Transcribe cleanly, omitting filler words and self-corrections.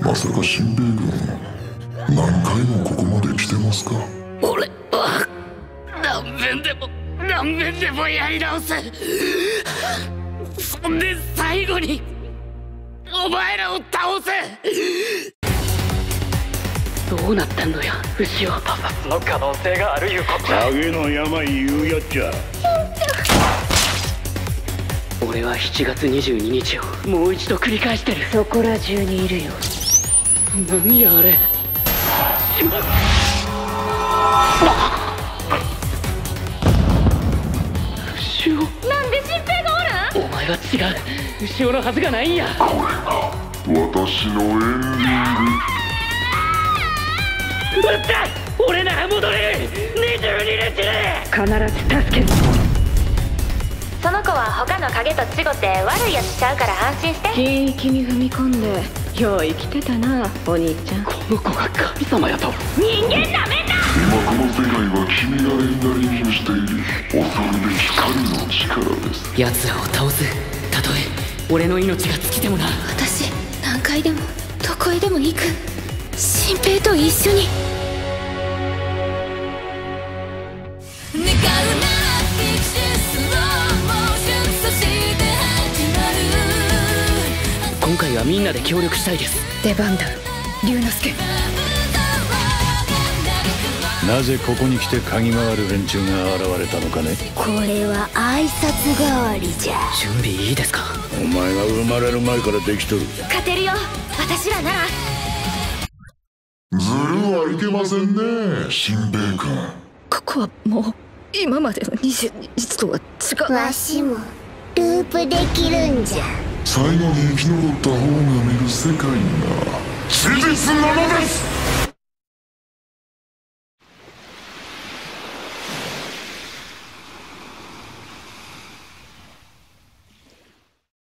まさか新兵軍何回もここまで来てますか？俺は何遍でもやり直す。そんで最後にお前らを倒せ。どうなったんのよ牛尾。他殺の可能性があるいうことだ。影の病言うやっちゃ。俺は7月22日をもう一度繰り返してる。そこら中にいるよ。何やあれ。牛尾なんで新兵がおるん？お前は違う。牛尾のはずがないんや。これが私のエンディング。撃った！俺なら戻れる。22日に必ず助ける。その子は他の影と違って悪いやつちゃうから安心して。禁域に踏み込んでよう生きてたなお兄ちゃん。この子が神様やと。人間なめんな。今この世界は君がエンダリングしている恐るべき神の力です。奴らを倒す。たとえ俺の命が尽きてもな。私何回でもどこへでも行く。新兵と一緒に。今回はみんなで協力したいです。出番だ龍之介。なぜここに来て嗅ぎ回る連中が現れたのかね。これは挨拶代わりじゃ。準備いいですか。お前が生まれる前からできとる。勝てるよ私らなら。ずるはいけませんね新兵君。ここはもう今までの22日とは違う。わしもループできるんじゃ。最後に生き残った方が見る世界が史実なのです。